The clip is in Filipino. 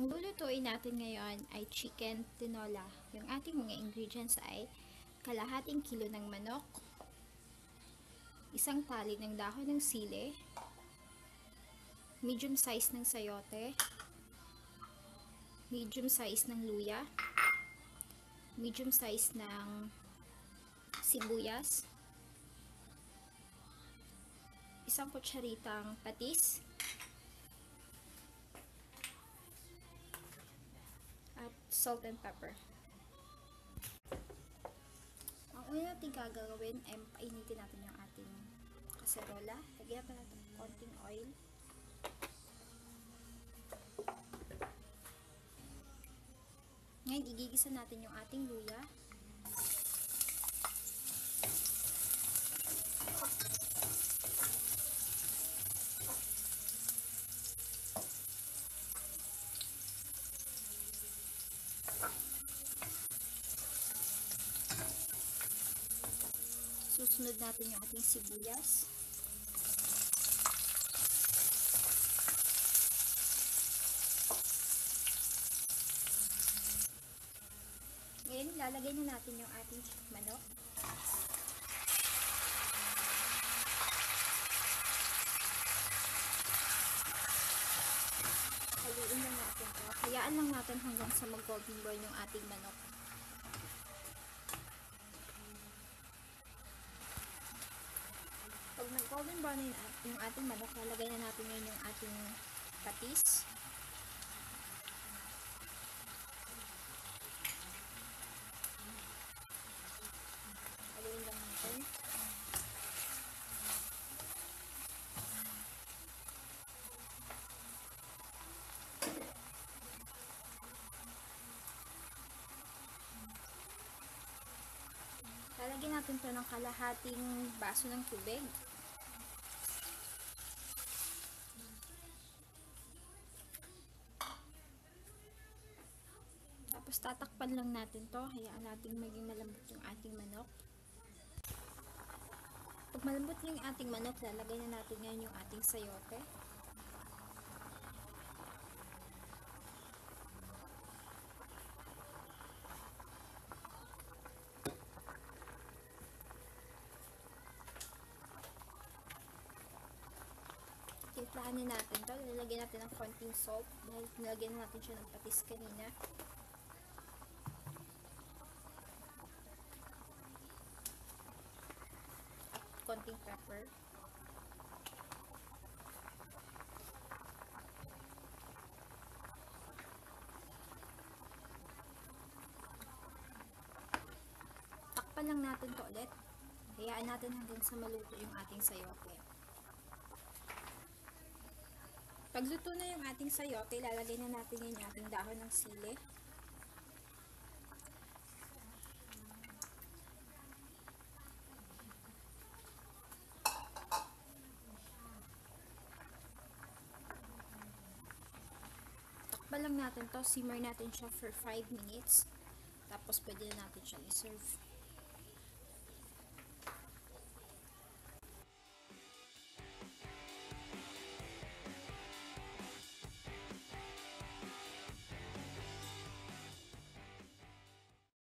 Ang lulutuin natin ngayon ay chicken tinola. Yung ating mga ingredients ay kalahating kilo ng manok, isang tali ng dahon ng sili, medium size ng sayote, medium size ng luya, medium size ng sibuyas, isang kutsaritang patis, at salt and pepper. Ang una natin gagawin ay painitin natin yung ating kaserola. Lagyan pa natin konting oil. Ngayon, igigisa natin yung ating luya. Susunod natin yung ating sibuyas. Ngayon, lalagay na natin yung ating manok. Haluin lang natin ito. Hayaan lang natin hanggang sa mag-golden brown yung ating manok. Pag nag-golden brown yung ating manok, lalagay na natin ngayon yung ating patis. Haluin lang natin. Lalagyan natin ito ng kalahating baso ng tubig. Tapos tatakpan lang natin to. Hayaan natin maging malambot yung ating manok. Pag malambot na yung ating manok, lalagay na natin ngayon yung ating sayote. Timplahan na natin ito. Nilagyan natin ng konting salt dahil nilagyan na natin siya ng patis kanina. At konting pepper. Takpan lang natin ito ulit. Hayaan natin hanggang sa maluto yung ating sayote. Pag luto na yung ating sayote, lalagay na natin yung ating dahon ng sili. Takpan lang natin to, simmer natin siya for 5 minutes. Tapos pwede na natin siya i-serve.